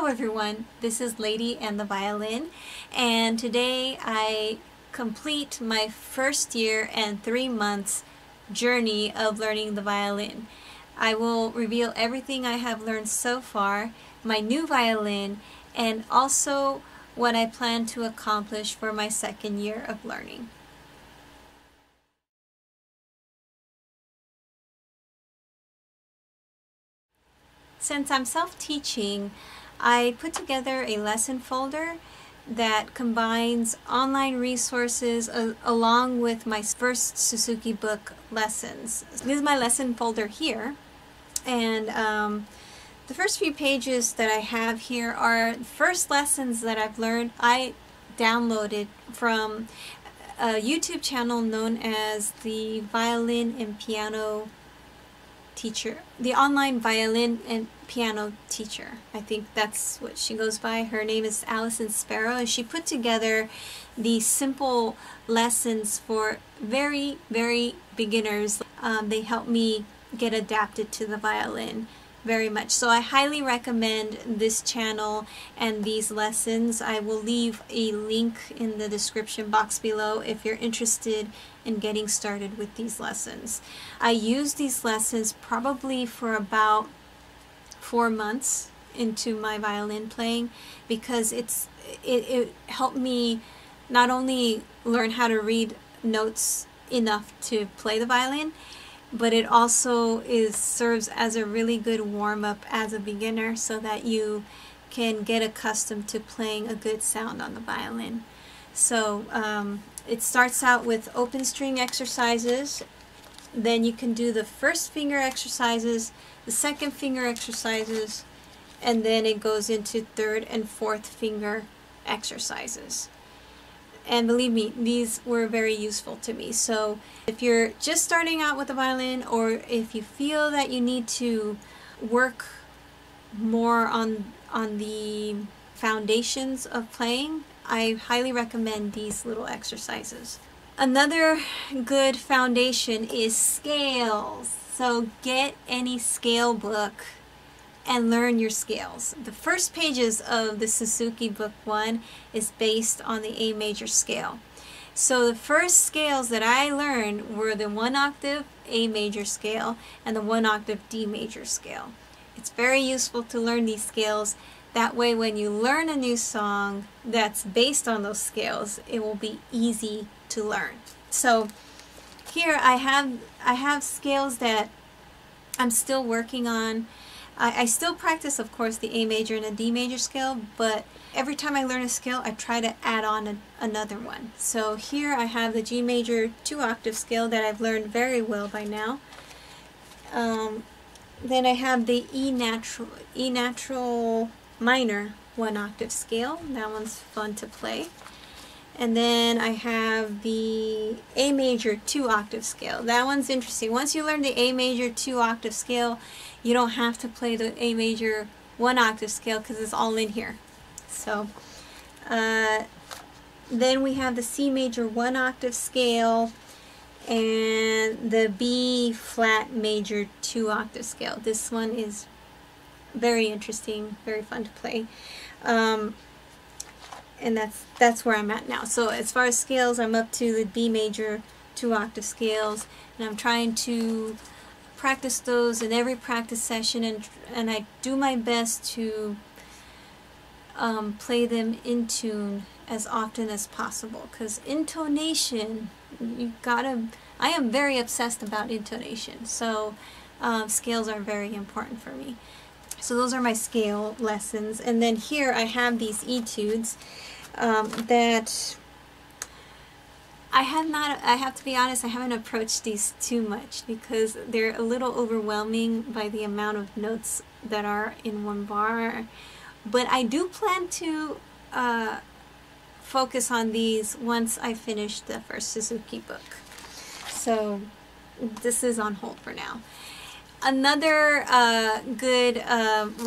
Hello everyone, this is Lady and the Violin, and today I complete my first year and 3 months journey of learning the violin. I will reveal everything I have learned so far, my new violin, and also what I plan to accomplish for my second year of learning. Since I'm self-teaching, I put together a lesson folder that combines online resources along with my first Suzuki book lessons. This is my lesson folder here, and the first few pages that I have here are the first lessons that I've learned. I downloaded from a YouTube channel known as the Violin and Piano Teacher, the online violin and piano teacher. I think that's what she goes by. Her name is Allison Sparrow, and she put together the simple lessons for very, very beginners. They helped me get adapted to the violin very much. So I highly recommend this channel and these lessons. I will leave a link in the description box below if you're interested in getting started with these lessons. I used these lessons probably for about 4 months into my violin playing, because it helped me not only learn how to read notes enough to play the violin, but it also serves as a really good warm-up as a beginner so that you can get accustomed to playing a good sound on the violin. So it starts out with open string exercises, then you can do the first finger exercises, the second finger exercises, and then it goes into third and fourth finger exercises. And believe me, these were very useful to me. So if you're just starting out with the violin, or if you feel that you need to work more on the foundations of playing, I highly recommend these little exercises. Another good foundation is scales. So get any scale book and learn your scales. The first pages of the Suzuki Book 1 is based on the A major scale. So the first scales that I learned were the 1 octave A major scale and the 1 octave D major scale. It's very useful to learn these scales. That way when you learn a new song that's based on those scales, it will be easy to learn. So here I have scales that I'm still working on. I still practice, of course, the A major and a D major scale, but every time I learn a scale, I try to add on another one. So here I have the G major 2 octave scale that I've learned very well by now. Then I have the E natural minor 1 octave scale. That one's fun to play. And then I have the A major 2 octave scale. That one's interesting. Once you learn the A major 2 octave scale, you don't have to play the A major 1 octave scale because it's all in here. So then we have the C major 1 octave scale and the B flat major 2 octave scale. This one is very interesting, very fun to play. And that's where I'm at now. So as far as scales, I'm up to the B major 2 octave scales, and I'm trying to practice those in every practice session, and I do my best to play them in tune as often as possible, because intonation, I am very obsessed about intonation, so scales are very important for me. So those are my scale lessons. And then here I have these etudes that I have to be honest, I haven't approached these too much because they're a little overwhelming by the amount of notes that are in one bar. But I do plan to focus on these once I finish the first Suzuki book. So this is on hold for now. Another good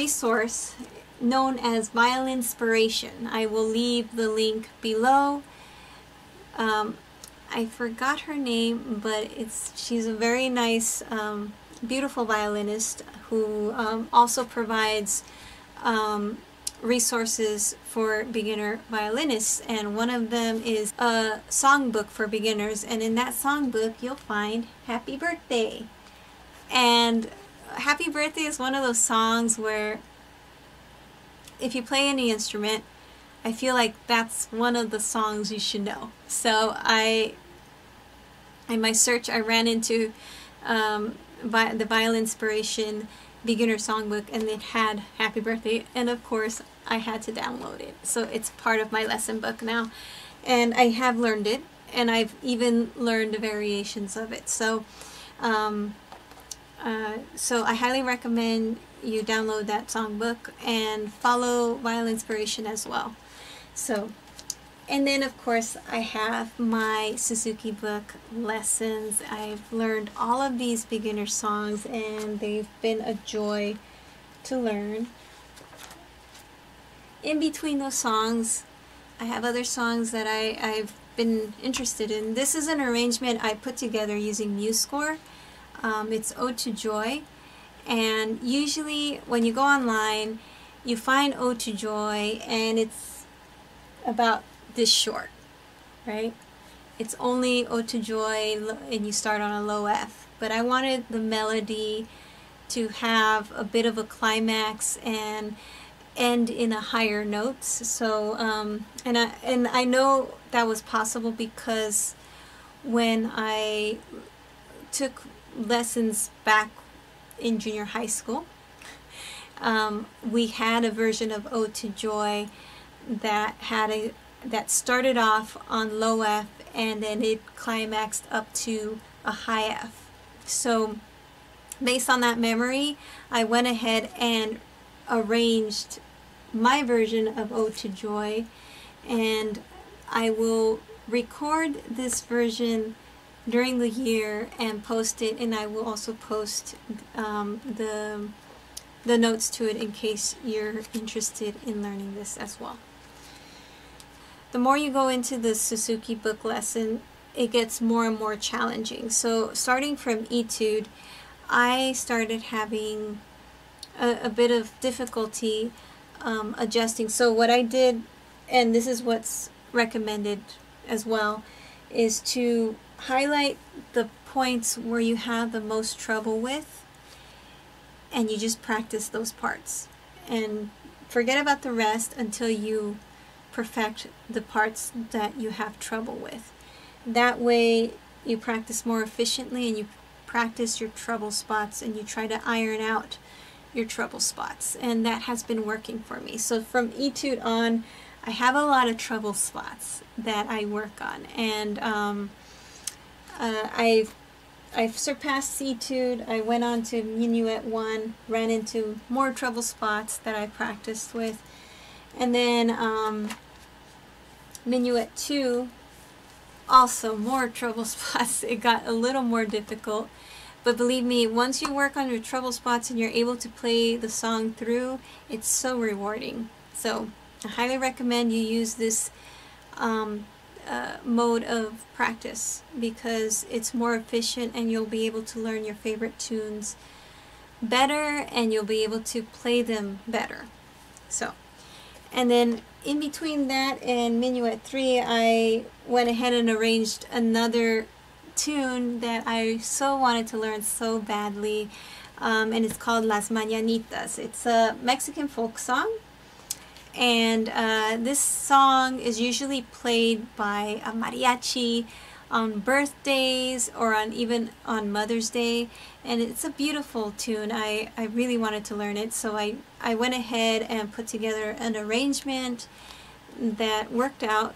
resource known as Violinspiration. I will leave the link below. I forgot her name, but she's a very nice, beautiful violinist who also provides resources for beginner violinists, and one of them is a songbook for beginners, and in that songbook you'll find Happy Birthday. And Happy Birthday is one of those songs where if you play any instrument, I feel like that's one of the songs you should know. So in my search, I ran into the Violinspiration beginner songbook, and it had Happy Birthday, and of course I had to download it. So it's part of my lesson book now, and I have learned it, and I've even learned variations of it. So so I highly recommend you download that songbook and follow Violinspiration as well. So, and then of course I have my Suzuki book lessons. I've learned all of these beginner songs, and they've been a joy to learn. In between those songs, I have other songs that I've been interested in. This is an arrangement I put together using MuseScore. It's Ode to Joy, and usually when you go online you find Ode to Joy, and it's about this short, right? It's only Ode to Joy, and you start on a low F, but I wanted the melody to have a bit of a climax and end in a higher note. So and I know that was possible because when I took lessons back in junior high school, we had a version of Ode to Joy that had that started off on low F, and then it climaxed up to a high F. So based on that memory, I went ahead and arranged my version of Ode to Joy, and I will record this version during the year and post it, and I will also post the notes to it in case you're interested in learning this as well. The more you go into the Suzuki book lesson, it gets more and more challenging. So starting from Etude, I started having a bit of difficulty adjusting. So what I did, and this is what's recommended as well, is to highlight the points where you have the most trouble with, and you just practice those parts and forget about the rest until you perfect the parts that you have trouble with. That way you practice more efficiently, and you practice your trouble spots, and you try to iron out your trouble spots, and that has been working for me. So from Etude on, I have a lot of trouble spots that I work on, and I've surpassed Etude. I went on to Minuet 1, ran into more trouble spots that I practiced with, and then Minuet 2, also more trouble spots. It got a little more difficult, but believe me, once you work on your trouble spots and you're able to play the song through, it's so rewarding. So I highly recommend you use this mode of practice because it's more efficient, and you'll be able to learn your favorite tunes better, and you'll be able to play them better. So, and then in between that and Minuet 3, I went ahead and arranged another tune that I so wanted to learn so badly, and it's called Las Mañanitas. It's a Mexican folk song, and this song is usually played by a mariachi on birthdays or on even on Mother's Day, and it's a beautiful tune. I really wanted to learn it, so I went ahead and put together an arrangement that worked out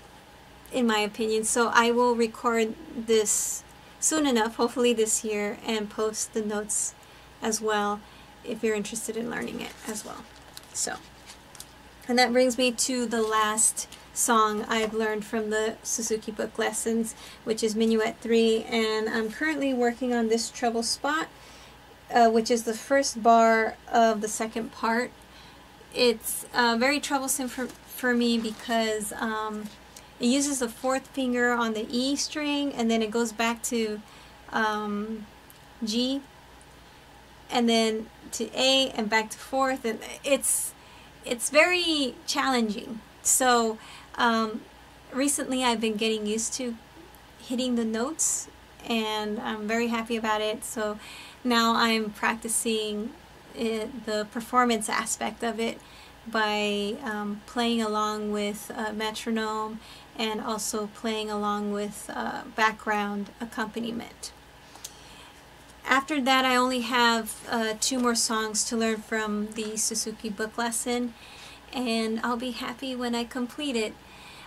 in my opinion. So I will record this soon enough, hopefully this year, and post the notes as well if you're interested in learning it as well. So, and that brings me to the last song I've learned from the Suzuki book lessons, which is Minuet 3, and I'm currently working on this treble spot, which is the first bar of the second part. It's very troublesome for me because it uses the fourth finger on the E string, and then it goes back to G, and then to A, and back to fourth, and it's it's very challenging. So recently I've been getting used to hitting the notes, and I'm very happy about it. So now I'm practicing the performance aspect of it by playing along with a metronome and also playing along with background accompaniment. After that, I only have 2 more songs to learn from the Suzuki book lesson, and I'll be happy when I complete it.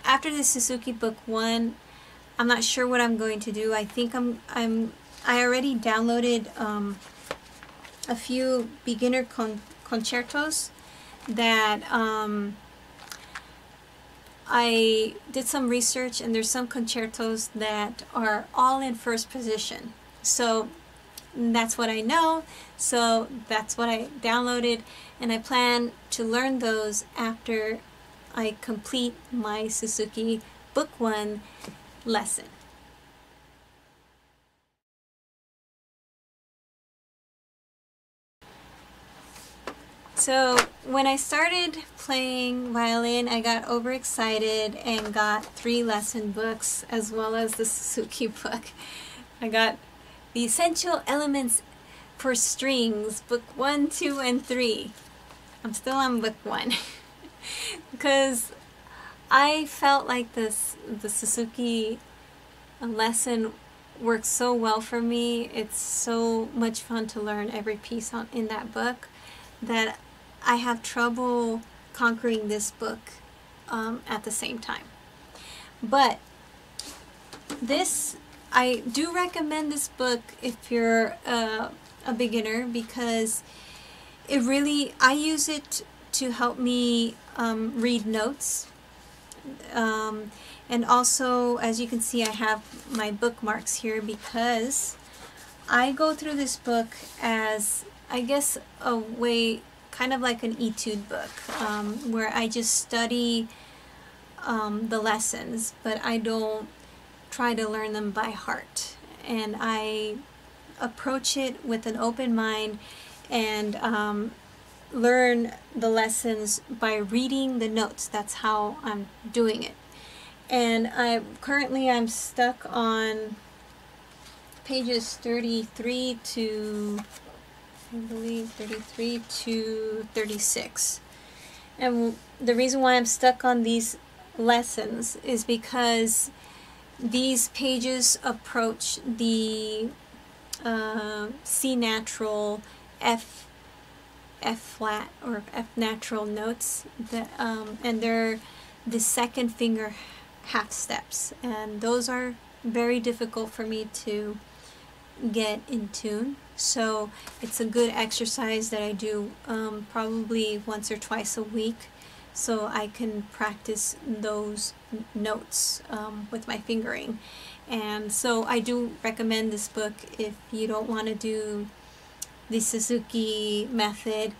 After the Suzuki book 1, I'm not sure what I'm going to do. I think I already downloaded a few beginner concertos that I did some research, and there's some concertos that are all in first position. So that's what I know, so that's what I downloaded, and I plan to learn those after I complete my Suzuki Book 1 lesson. So when I started playing violin, I got overexcited and got 3 lesson books as well as the Suzuki book. I got The Essential Elements for Strings, book 1, 2, and 3. I'm still on book 1 because I felt like the Suzuki lesson worked so well for me. It's so much fun to learn every piece in that book that I have trouble conquering this book at the same time. But I do recommend this book if you're a beginner, because it really, I use it to help me read notes, and also, as you can see, I have my bookmarks here because I go through this book as, I guess, a way, kind of like an etude book, where I just study the lessons, but I don't try to learn them by heart, and I approach it with an open mind and learn the lessons by reading the notes. That's how I'm doing it. And I'm currently stuck on pages 33 to, I believe, 33 to 36. And the reason why I'm stuck on these lessons is because these pages approach the C natural, F flat, or F natural notes, that, and they're the second finger half steps, and those are very difficult for me to get in tune. So it's a good exercise that I do probably once or twice a week, so I can practice those notes with my fingering. And so I do recommend this book if you don't want to do the Suzuki method.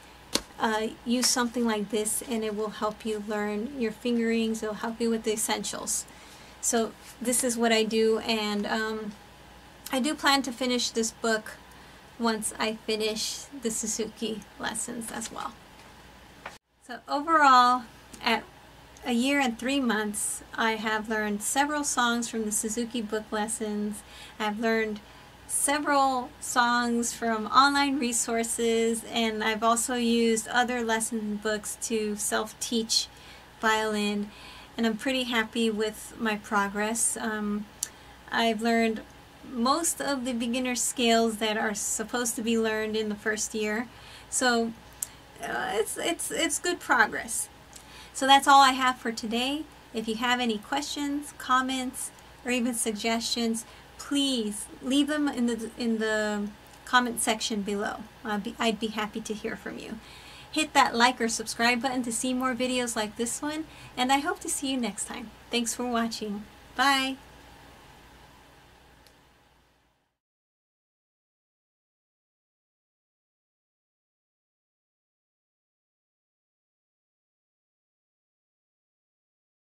Use something like this and it will help you learn your fingerings. It'll help you with the essentials. So this is what I do, and I do plan to finish this book once I finish the Suzuki lessons as well. So overall, at a year and 3 months, I have learned several songs from the Suzuki book lessons. I've learned several songs from online resources, and I've also used other lesson books to self-teach violin, and I'm pretty happy with my progress. I've learned most of the beginner scales that are supposed to be learned in the first year, so it's good progress. So that's all I have for today. If you have any questions, comments, or even suggestions, please leave them in the comment section below. I'd be happy to hear from you. Hit that like or subscribe button to see more videos like this one, and I hope to see you next time. Thanks for watching. Bye!